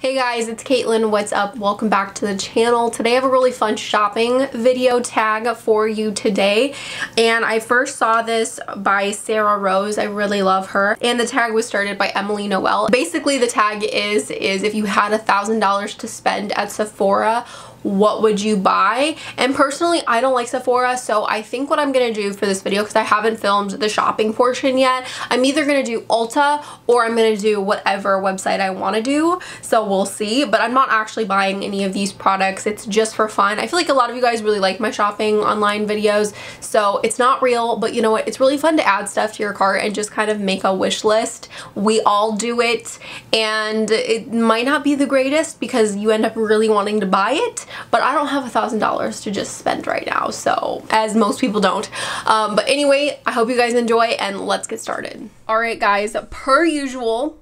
Hey guys, it's Caitlyn. What's up? Welcome back to the channel. Today I have a really fun shopping video tag for you today. And I first saw this by Sarah Rose. I really love her. And the tag was started by Emily Noel. Basically the tag is if you had $1,000 to spend at Sephora, what would you buy? And personally, I don't like Sephora, so I think what I'm gonna do for this video, because I haven't filmed the shopping portion yet, I'm either gonna do Ulta or I'm gonna do whatever website I want to do, so we'll see. But I'm not actually buying any of these products. It's just for fun. I feel like a lot of you guys really like my shopping online videos, so it's not real, but you know what, it's really fun to add stuff to your cart and just kind of make a wish list. We all do it, and it might not be the greatest because you end up really wanting to buy it, but I don't have $1,000 to just spend right now, so as most people don't. But anyway, I hope you guys enjoy and let's get started. Alright guys, per usual,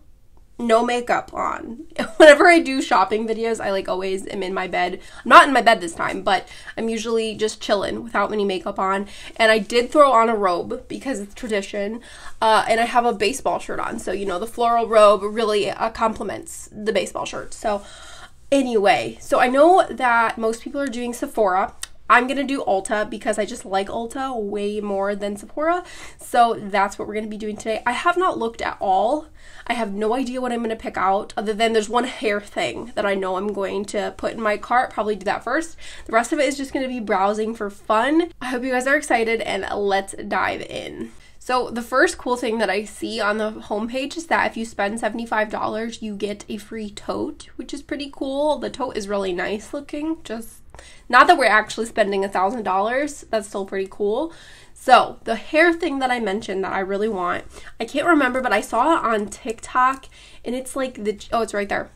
no makeup on. Whenever I do shopping videos, I like always am in my bed. I'm not in my bed this time, but I'm usually just chilling without any makeup on. And I did throw on a robe because it's tradition, and I have a baseball shirt on, so you know, the floral robe really complements the baseball shirt. So anyway, so I know that most people are doing Sephora. I'm gonna do Ulta because I just like Ulta way more than Sephora. So that's what we're gonna be doing today. I have not looked at all. I have no idea what I'm gonna pick out, other than there's one hair thing that I know I'm going to put in my cart, probably do that first. The rest of it is just gonna be browsing for fun. I hope you guys are excited and let's dive in. So the first cool thing that I see on the homepage is that if you spend $75, you get a free tote, which is pretty cool. The tote is really nice looking, just not that we're actually spending $1,000. That's still pretty cool. So the hair thing that I mentioned that I really want, I can't remember, but I saw it on TikTok, and it's like the, oh, it's right there.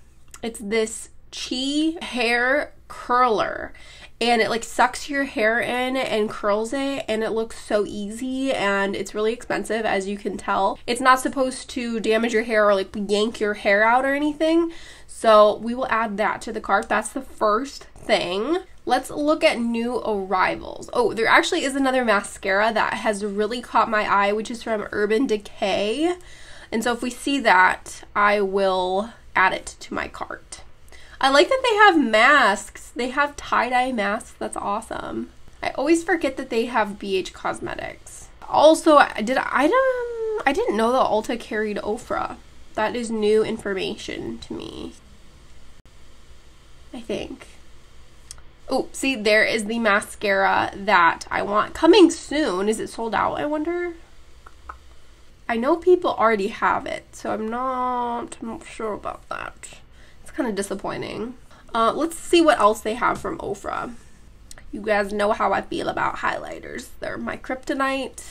It's this Chi hair curler, and it like sucks your hair in and curls it, and it looks so easy, and it's really expensive, as you can tell. It's not supposed to damage your hair or like yank your hair out or anything, so we will add that to the cart. That's the first thing. Let's look at new arrivals. Oh, there actually is another mascara that has really caught my eye, which is from Urban Decay, and so if we see that, I will add it to my cart. I like that they have masks. They have tie-dye masks. That's awesome. I always forget that they have BH Cosmetics. Also, I didn't know that Ulta carried Ofra. That is new information to me, I think. Oh, see, there is the mascara that I want. Coming soon. Is it sold out, I wonder? I know people already have it, so I'm not sure about that. Kind of disappointing. Let's see what else they have from Ofra. You guys know how I feel about highlighters. They're my kryptonite.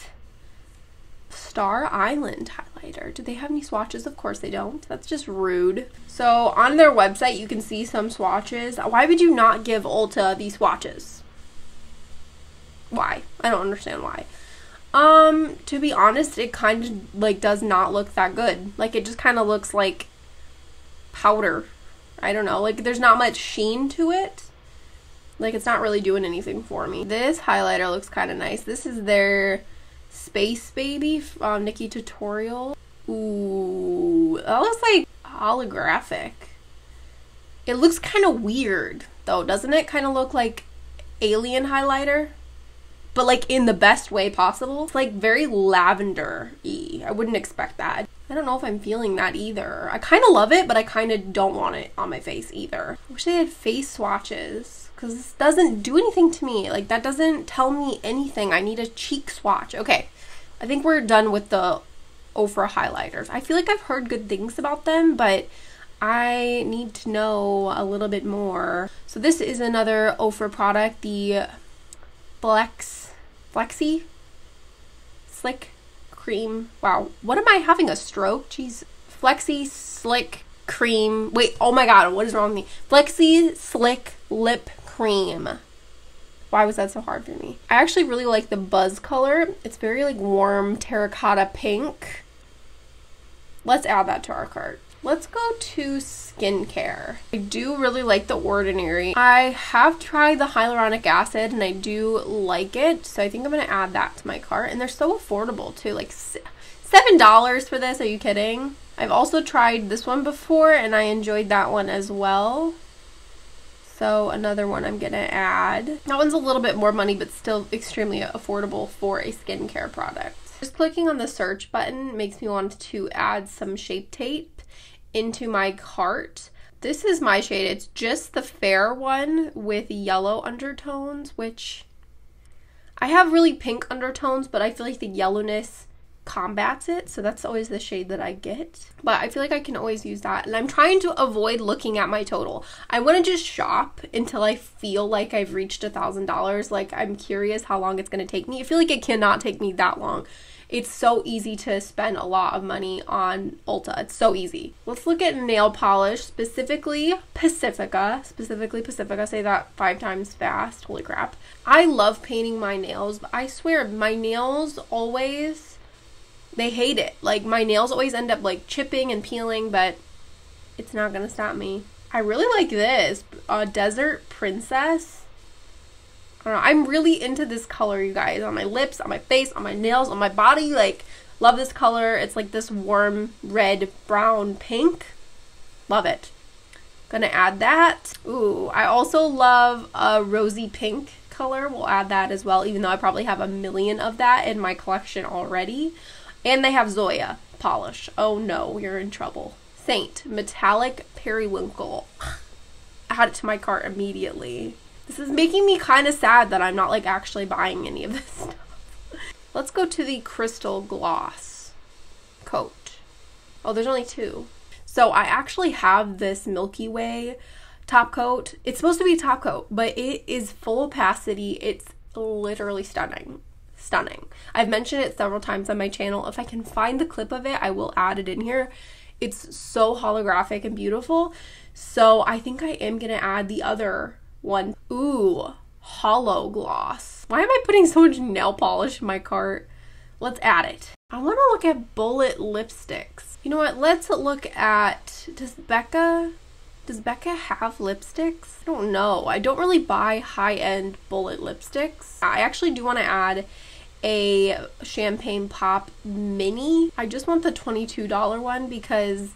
Star Island highlighter. Do they have any swatches? Of course they don't. That's just rude. So on their website you can see some swatches. Why would you not give Ulta these swatches? Why? I don't understand why. To be honest, it kind of like does not look that good. Like it just kind of looks like powder. I don't know, like there's not much sheen to it. Like it's not really doing anything for me. This highlighter looks kind of nice. This is their Space Baby Nikki tutorial. Ooh, that looks like holographic. It looks kind of weird though, doesn't it? Kind of look like alien highlighter, but like in the best way possible. It's like very lavender-y. I wouldn't expect that. I don't know if I'm feeling that either. I kind of love it, but I kind of don't want it on my face either. I wish they had face swatches, because this doesn't do anything to me. Like, that doesn't tell me anything. I need a cheek swatch. Okay, I think we're done with the Ofra highlighters. I feel like I've heard good things about them, but I need to know a little bit more. So this is another Ofra product, the Flexi Slick Cream. Wow, what am I having a stroke? Jeez. Flexi Slick Cream. Wait, oh my god, what is wrong with me? Flexi Slick Lip Cream. Why was that so hard for me? I actually really like the Buzz color. It's very like warm terracotta pink. Let's add that to our cart. Let's go to skincare. I do really like The Ordinary. I have tried the hyaluronic acid and I do like it, so I think I'm gonna add that to my cart. And they're so affordable too, like $7 for this. Are you kidding? I've also tried this one before and I enjoyed that one as well. So another one I'm gonna add. That one's a little bit more money, but still extremely affordable for a skincare product. Just clicking on the search button makes me want to add some Shape Tape into my cart. This is my shade. It's just the fair one with yellow undertones, which I have really pink undertones, but I feel like the yellowness combats it, so that's always the shade that I get. But I feel like I can always use that, and I'm trying to avoid looking at my total. I want to just shop until I feel like I've reached $1,000. Like, I'm curious how long it's going to take me. I feel like it cannot take me that long. It's so easy to spend a lot of money on Ulta. It's so easy. Let's look at nail polish, specifically Pacifica. Specifically Pacifica. Say that 5 times fast. Holy crap. I love painting my nails, but I swear my nails always... they hate it. Like, my nails always end up like chipping and peeling, but it's not gonna stop me. I really like this Desert Princess. I don't know, I'm really into this color, you guys. On my lips, on my face, on my nails, on my body. Like, love this color. It's like this warm red, brown, pink. Love it. Gonna add that. Ooh, I also love a rosy pink color. We'll add that as well, even though I probably have a million of that in my collection already. And they have Zoya polish. Oh no, you're in trouble. Saint Metallic Periwinkle. Add it to my cart immediately. This is making me kind of sad that I'm not like actually buying any of this stuff. Let's go to the Crystal Gloss Coat. Oh, there's only 2. So I actually have this Milky Way top coat. It's supposed to be a top coat, but it is full opacity. It's literally stunning. Stunning. I've mentioned it several times on my channel. If I can find the clip of it, I will add it in here. It's so holographic and beautiful. So I think I am gonna add the other one. Ooh, Hollow Gloss. Why am I putting so much nail polish in my cart? Let's add it. I want to look at bullet lipsticks. You know what? Let's look at, does Becca have lipsticks? I don't know. I don't really buy high-end bullet lipsticks. I actually do want to add a Champagne Pop mini. I just want the $22 one because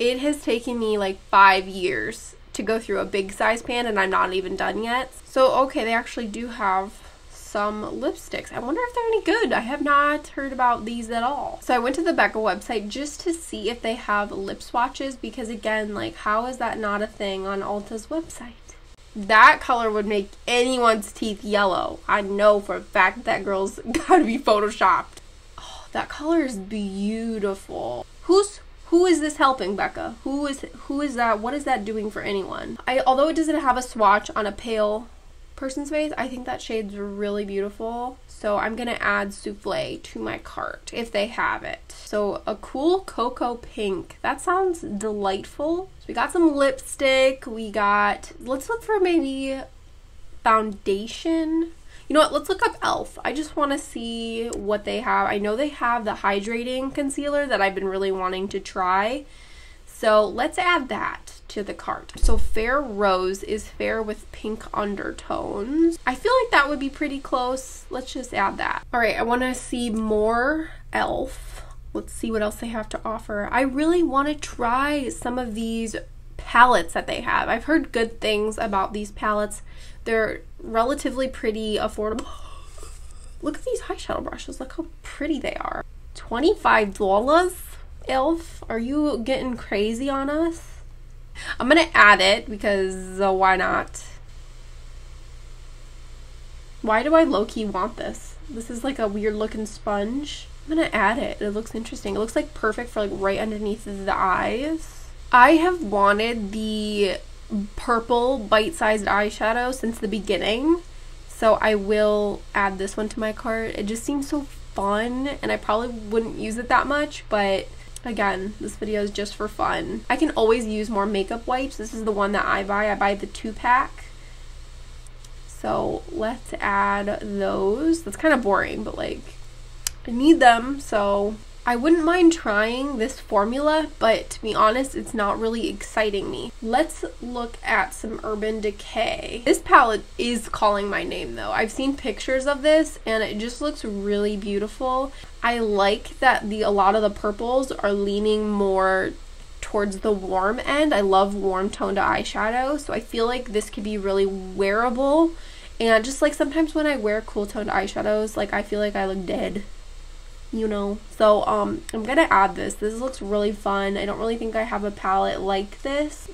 it has taken me like 5 years to go through a big size pan and I'm not even done yet. So okay, they actually do have some lipsticks. I wonder if they're any good. I have not heard about these at all. So I went to the Becca website just to see if they have lip swatches, because again, like, how is that not a thing on Ulta's website? That color would make anyone's teeth yellow. I know for a fact that girl's gotta be photoshopped. Oh, that color is beautiful. Who is this helping, Becca? Who is that? What is that doing for anyone? Although it doesn't have a swatch on a pale person's face, I think that shade's really beautiful. So I'm gonna add Soufflé to my cart if they have it. So a cool cocoa pink. That sounds delightful. So we got some lipstick. We got, let's look for maybe foundation. You know what? Let's look up ELF. I just want to see what they have. I know they have the hydrating concealer that I've been really wanting to try. So let's add that to the cart. So Fair Rose is fair with pink undertones. I feel like that would be pretty close. Let's just add that. All right, I want to see more ELF. Let's see what else they have to offer. I really want to try some of these palettes that they have. I've heard good things about these palettes. They're relatively pretty, affordable. Look at these eyeshadow brushes. Look how pretty they are. $25? ELF, are you getting crazy on us? I'm gonna add it because why not? Why do I low-key want this? This is like a weird looking sponge. I'm gonna add it. It looks interesting. It looks like perfect for like right underneath the eyes. I have wanted the purple bite-sized eyeshadow since the beginning, so I will add this one to my cart. It just seems so fun, and I probably wouldn't use it that much, but again, this video is just for fun. I can always use more makeup wipes. This is the one that I buy. I buy the 2-pack. So let's add those. That's kind of boring, but like, I need them, so I wouldn't mind trying this formula, but to be honest, it's not really exciting me. Let's look at some Urban Decay. This palette is calling my name though. I've seen pictures of this and it just looks really beautiful. I like that a lot of the purples are leaning more towards the warm end. I love warm toned eyeshadow, so I feel like this could be really wearable. And just like sometimes when I wear cool toned eyeshadows, like I feel like I look dead, you know. So I'm gonna add this. This looks really fun. I don't really think I have a palette like this.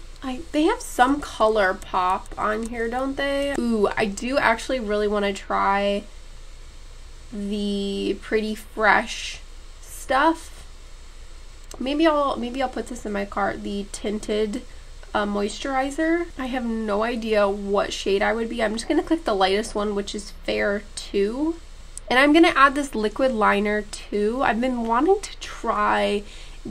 They have some ColourPop on here, don't they? Ooh, I do actually really want to try the Pretty Fresh stuff. Maybe I'll put this in my cart, the tinted moisturizer. I have no idea what shade I would be. I'm just gonna click the lightest one, which is Fair 2, and I'm gonna add this liquid liner too. I've been wanting to try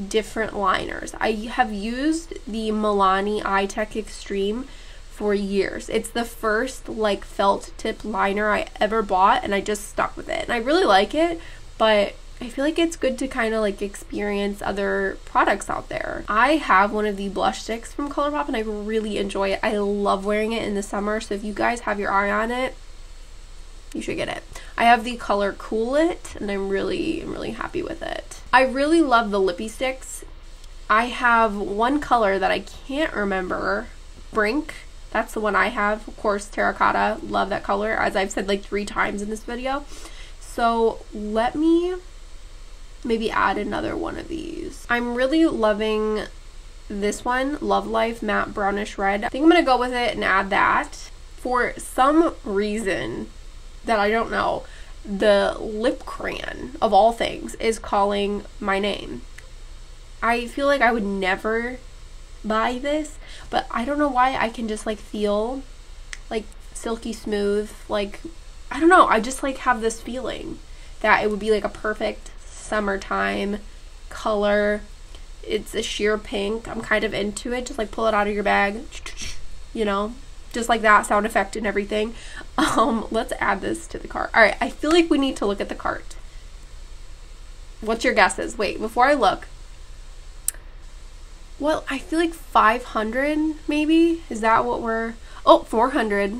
different liners. I have used the Milani Eye Tech Extreme for years. It's the first like felt tip liner I ever bought, and I just stuck with it, and I really like it, but I feel like it's good to kind of like experience other products out there. I have one of the blush sticks from ColourPop and I really enjoy it. I love wearing it in the summer, so if you guys have your eye on it, you should get it. I have the color Cool It and I'm really happy with it. I really love the lippy sticks. I have one color that I can't remember, Brink. That's the one I have. Of course, terracotta. Love that color, as I've said like 3 times in this video. So let me maybe add another one of these. I'm really loving this one, Love Life Matte Brownish Red. I think I'm gonna go with it and add that. For some reason that I don't know, the lip crayon of all things is calling my name. I feel like I would never buy this, but I don't know why. I can just like feel like silky smooth, like I don't know, I just like have this feeling that it would be like a perfect summertime color. It's a sheer pink. I'm kind of into it. Just like pull it out of your bag, you know, just like that sound effect and everything. Let's add this to the cart. All right, I feel like we need to look at the cart. What's your guesses? Wait, before I look, well, I feel like 500 maybe, is that what we're, oh, 400.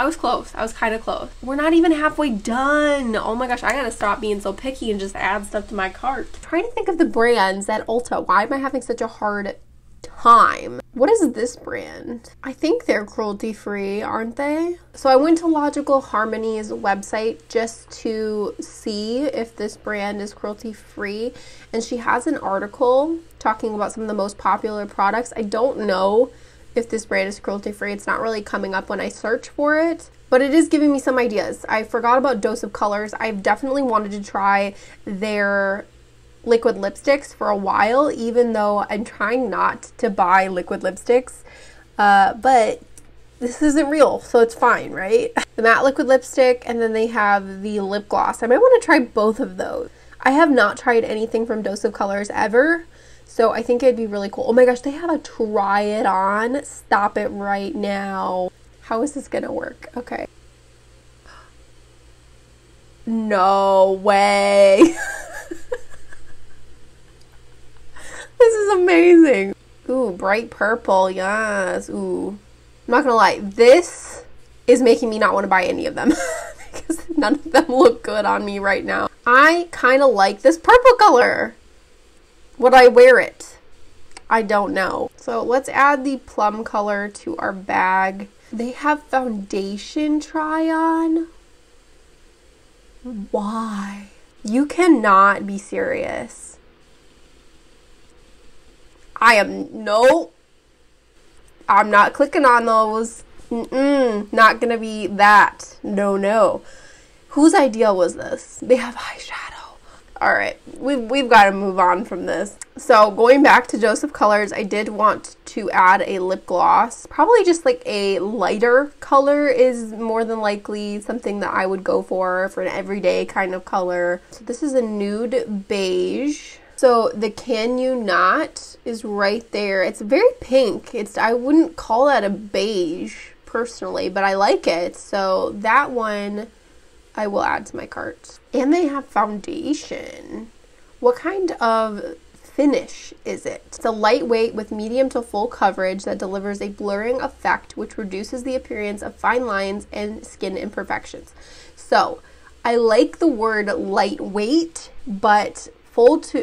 I was close. I was kind of close. We're not even halfway done. Oh my gosh, I gotta stop being so picky and just add stuff to my cart. I'm trying to think of the brands at Ulta. Why am I having such a hard time? What is this brand? I think they're cruelty free, aren't they? So I went to Logical Harmony's website just to see if this brand is cruelty free, and she has an article talking about some of the most popular products. I don't know if this brand is cruelty free. It's not really coming up when I search for it, but it is giving me some ideas. I forgot about Dose of Colors. I've definitely wanted to try their liquid lipsticks for a while, even though I'm trying not to buy liquid lipsticks, but this isn't real, so it's fine, right? The matte liquid lipstick, and then they have the lip gloss. I might want to try both of those. I have not tried anything from Dose of Colors ever, so I think it'd be really cool. Oh my gosh, they have a try it on. Stop it right now. How is this gonna work? Okay. No way. This is amazing. Ooh, bright purple, yes. Ooh, I'm not gonna lie, this is making me not want to buy any of them because none of them look good on me right now. I kind of like this purple color. Would I wear it? I don't know. So let's add the plum color to our bag. They have foundation try on. Why? You cannot be serious. No, I'm not clicking on those. Not gonna be that. No. Whose idea was this? They have eyeshadow. All right, we've got to move on from this. So going back to Dose of Colors, I did want to add a lip gloss. Probably just like a lighter color is more than likely something that I would go for an everyday kind of color. So this is a nude beige. So the Can You Not is right there. It's very pink. I wouldn't call that a beige personally, but I like it. So that one I will add to my cart. And they have foundation. What kind of finish is it? It's a lightweight with medium to full coverage that delivers a blurring effect which reduces the appearance of fine lines and skin imperfections. So I like the word lightweight, but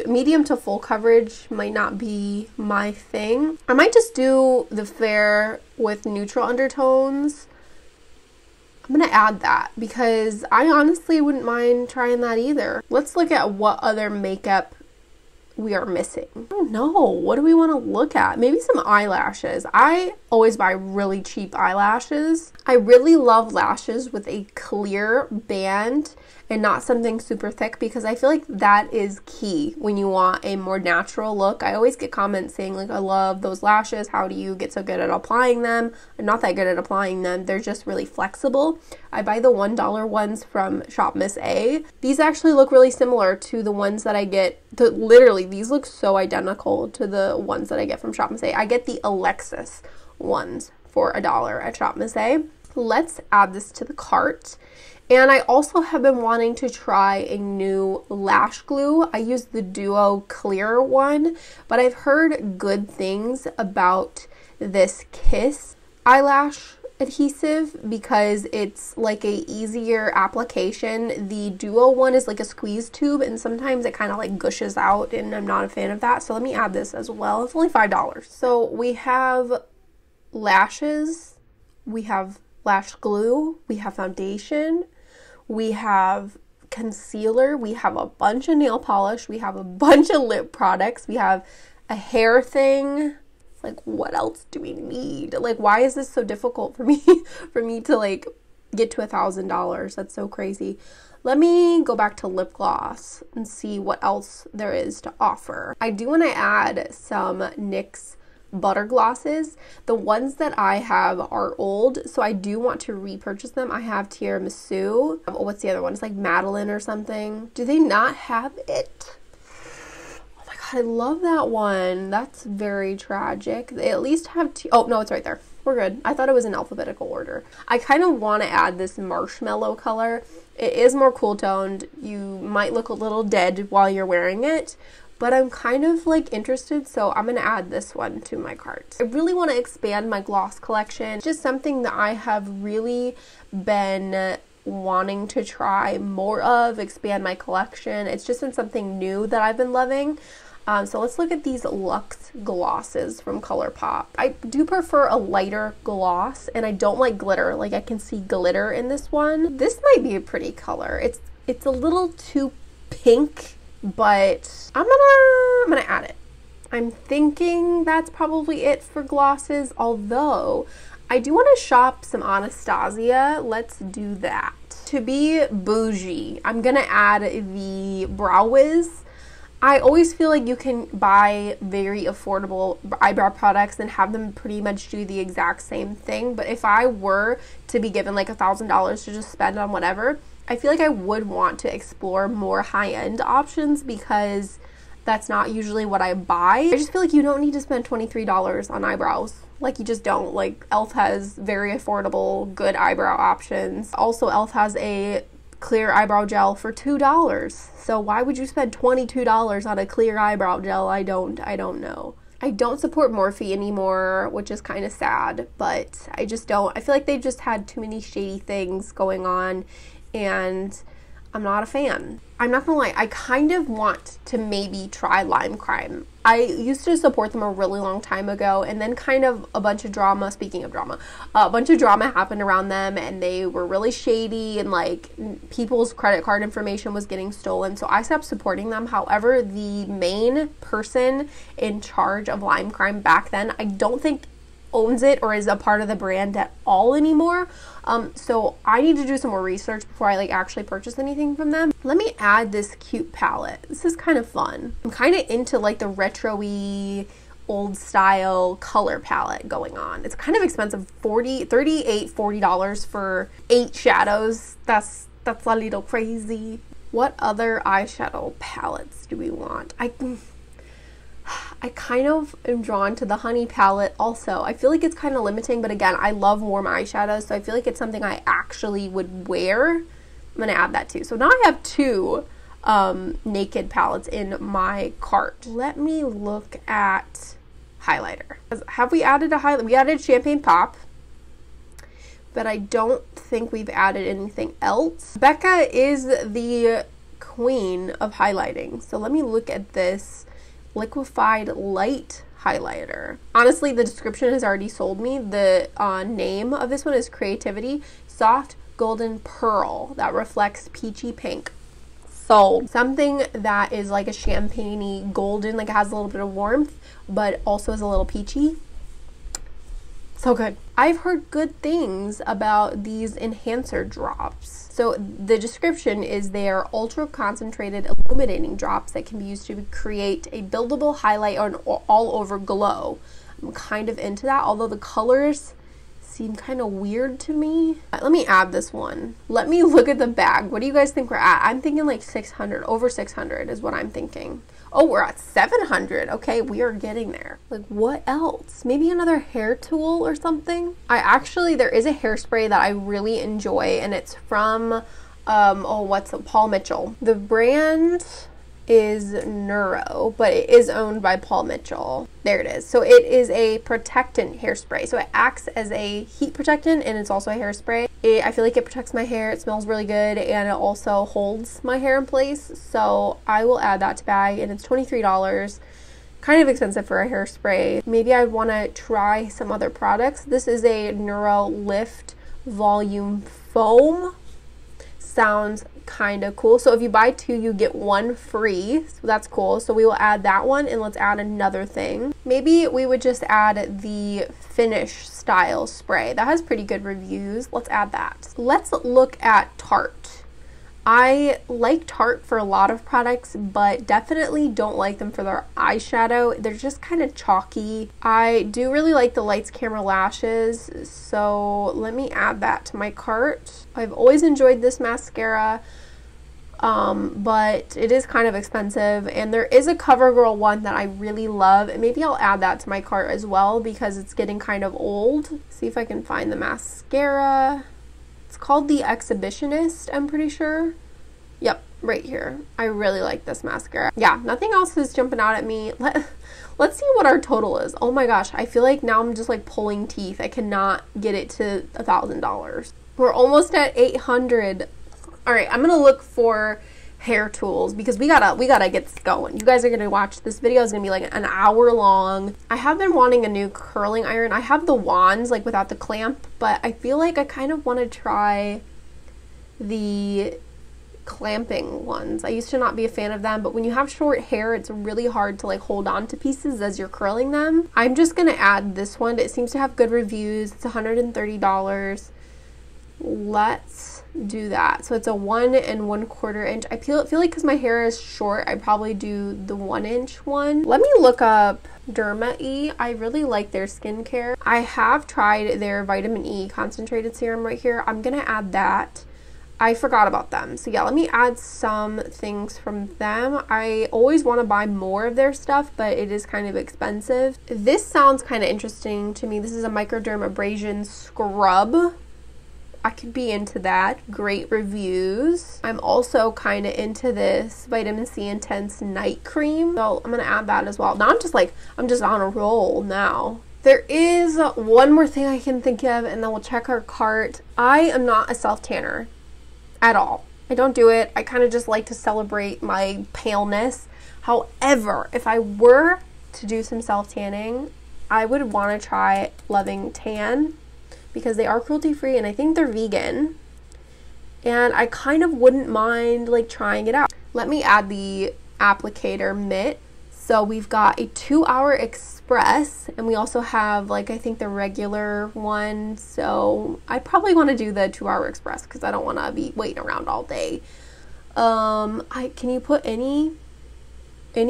medium to full coverage might not be my thing. I might just do the fair with neutral undertones. I'm gonna add that because I honestly wouldn't mind trying that either. Let's look at what other makeup we are missing. I don't know. What do we want to look at? Maybe some eyelashes. I always buy really cheap eyelashes. I really love lashes with a clear band and not something super thick because I feel like that is key when you want a more natural look. I always get comments saying like, I love those lashes. How do you get so good at applying them? I'm not that good at applying them. They're just really flexible. I buy the $1 ones from Shop Miss A. These actually look really similar to the ones that I get. Literally, these look so identical to the ones that I get from Shop Miss A. I get the Alexis ones for $1 at Shop Miss A. Let's add this to the cart. And I also have been wanting to try a new lash glue. I use the Duo clear one, but I've heard good things about this Kiss eyelash adhesive because it's like a easier application. The Duo one is like a squeeze tube and sometimes it kind of like gushes out and I'm not a fan of that. So let me add this as well. It's only $5. So we have lashes, we have lash glue, we have foundation, we have concealer, we have a bunch of nail polish, we have a bunch of lip products, we have a hair thing. Like, what else do we need? Like, why is this so difficult for me to like get to $1,000? That's so crazy. Let me go back to lip gloss and see what else there is to offer. I do want to add some NYX butter glosses. The ones that I have are old, so I do want to repurchase them. I have Tiramisu. Oh, what's the other one? It's like Madeline or something. Do they not have it? I love that one. That's very tragic. They at least have oh no, it's right there. We're good. I thought it was in alphabetical order. I kind of want to add this marshmallow color. It is more cool toned. You might look a little dead while you're wearing it, but I'm kind of like interested, so I'm gonna add this one to my cart. I really want to expand my gloss collection. It's just something that I have really been wanting to try more of, expand my collection. It's just been something new that I've been loving. So let's look at these Luxe glosses from ColourPop. I do prefer a lighter gloss and I don't like glitter. Like, I can see glitter in this one. This might be a pretty color. It's a little too pink, but I'm gonna add it. I'm thinking that's probably it for glosses, although I do want to shop some Anastasia. Let's do that. To be bougie, I'm gonna add the Brow Wiz. I always feel like you can buy very affordable eyebrow products and have them pretty much do the exact same thing. But if I were to be given like $1,000 to just spend on whatever, I feel like I would want to explore more high-end options because that's not usually what I buy. I just feel like you don't need to spend $23 on eyebrows. Like, you just don't. Like, ELF has very affordable, good eyebrow options. Also, ELF has a clear eyebrow gel for $2, so why would you spend $22 on a clear eyebrow gel? I don't know. I don't support Morphe anymore, which is kind of sad, but I just don't. I feel like they just had too many shady things going on and I'm not a fan. I'm not gonna lie, I kind of want to maybe try Lime Crime. I used to support them a really long time ago, and then kind of a bunch of drama, speaking of drama, a bunch of drama happened around them and they were really shady and like people's credit card information was getting stolen, so I stopped supporting them. However, the main person in charge of Lime Crime back then, I don't think owns it or is a part of the brand at all anymore. So I need to do some more research before I like actually purchase anything from them. Let me add this cute palette. This is kind of fun. I'm kind of into like the retro-y old style color palette going on. It's kind of expensive, $40 for 8 shadows. That's a little crazy. What other eyeshadow palettes do we want? I kind of am drawn to the honey palette also. I feel like it's kind of limiting, but again, I love warm eyeshadows, so I feel like it's something I actually would wear. I'm going to add that too. So now I have two Naked palettes in my cart. Let me look at highlighter. Have we added a highlight? We added Champagne Pop, but I don't think we've added anything else. Becca is the queen of highlighting, so let me look at this liquefied light highlighter. Honestly, the description has already sold me. The name of this one is Creativity Soft Golden Pearl that reflects peachy pink. Sold. Something that is like a champagne-y golden, like it has a little bit of warmth, but also is a little peachy. So good. I've heard good things about these enhancer drops. So the description is they are ultra concentrated illuminating drops that can be used to create a buildable highlight or an all over glow. I'm kind of into that, although the colors seem kind of weird to me. Let me add this one. Let me look at the bag. What do you guys think we're at? I'm thinking like 600, over 600 is what I'm thinking. Oh, we're at 700. Okay, we are getting there. Like, what else? Maybe another hair tool or something? I actually, there is a hairspray that I really enjoy, and it's from, Paul Mitchell. The brand is Neuro, but it is owned by Paul Mitchell. There it is. So it is a protectant hairspray. So it acts as a heat protectant, and it's also a hairspray. I feel like it protects my hair, it smells really good, and it also holds my hair in place. So I will add that to bag, and it's $23. Kind of expensive for a hairspray. Maybe I want to try some other products. This is a Neuro Lift Volume Foam. Sounds kind of cool. So if you buy two, you get one free. So that's cool. So we will add that one, and let's add another thing. Maybe we would just add the Finish Style spray. That has pretty good reviews. Let's add that. Let's look at Tarte. I like Tarte for a lot of products, but definitely don't like them for their eyeshadow. They're just kind of chalky. I do really like the Lights Camera Lashes, so let me add that to my cart. I've always enjoyed this mascara, but it is kind of expensive, and there is a CoverGirl one that I really love, and maybe I'll add that to my cart as well because it's getting kind of old. See if I can find the mascara. It's called The Exhibitionist, I'm pretty sure. Yep, right here. I really like this mascara. Yeah, nothing else is jumping out at me. Let's see what our total is. Oh my gosh, I feel like now I'm just like pulling teeth. I cannot get it to $1,000. We're almost at 800. All right, I'm gonna look for hair tools because we gotta get this going. You guys are gonna watch this video. It's gonna be like an hour long. I have been wanting a new curling iron. I have the wands like without the clamp, but I feel like I kind of want to try the clamping ones. I used to not be a fan of them, but when you have short hair, it's really hard to like hold on to pieces as you're curling them. I'm just gonna add this one. It seems to have good reviews. It's $130. Let's do that. So it's a 1 1/4 inch. I feel like because my hair is short, I probably do the 1 inch one. Let me look up Derma E. I really like their skincare. I have tried their vitamin E concentrated serum right here. I'm gonna add that. I forgot about them. So yeah, let me add some things from them. I always want to buy more of their stuff, but it is kind of expensive. This sounds kind of interesting to me. This is a microdermabrasion scrub. I could be into that. Great reviews. I'm also kind of into this vitamin C intense night cream, so I'm gonna add that as well. Now I'm just on a roll now. There is one more thing I can think of, and then we'll check our cart. I am not a self tanner at all. I don't do it. I kind of just like to celebrate my paleness. However, if I were to do some self tanning, I would want to try Loving Tan, because they are cruelty free and I think they're vegan, and I kind of wouldn't mind like trying it out. Let me add the applicator mitt. So we've got a 2-hour express, and we also have like I think the regular one, so I probably want to do the 2-hour express because I don't want to be waiting around all day. Can you put any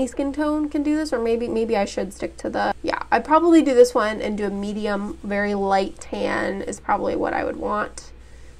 skin tone can do this, or maybe I should stick to the, yeah, I'd probably do this one and do a medium, very light tan is probably what I would want.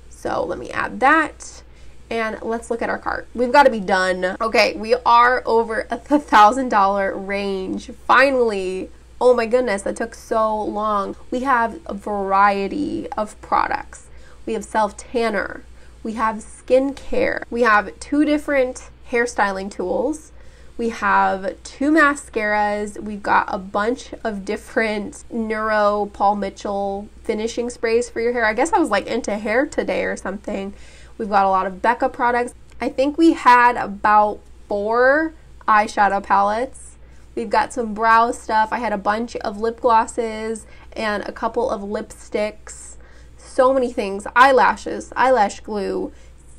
So let me add that, and let's look at our cart. We've got to be done. Okay, we are over $1,000 range, finally. Oh my goodness, that took so long. We have a variety of products. We have self-tanner, we have skincare, we have two different hairstyling tools. We have two mascaras. We've got a bunch of different Neuro Paul Mitchell finishing sprays for your hair. I guess I was like into hair today or something. We've got a lot of Becca products. I think we had about 4 eyeshadow palettes. We've got some brow stuff. I had a bunch of lip glosses and a couple of lipsticks. So many things. Eyelashes, eyelash glue,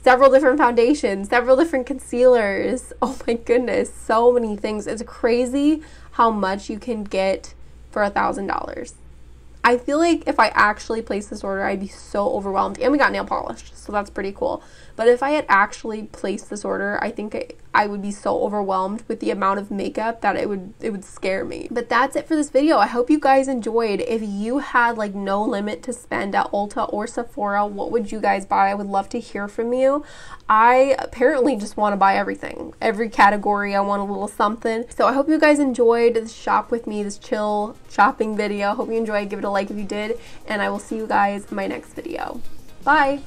several different foundations, several different concealers. Oh my goodness, so many things. It's crazy how much you can get for $1,000. I feel like if I actually placed this order, I'd be so overwhelmed. And we got nail polish, so that's pretty cool. But if I had actually placed this order, I think I would be so overwhelmed with the amount of makeup that it would scare me. But that's it for this video. I hope you guys enjoyed. If you had like no limit to spend at Ulta or Sephora, what would you guys buy? I would love to hear from you. I apparently just want to buy everything. Every category, I want a little something. So I hope you guys enjoyed this shop with me, this chill shopping video. Hope you enjoyed. Give it a like if you did, and I will see you guys in my next video. Bye!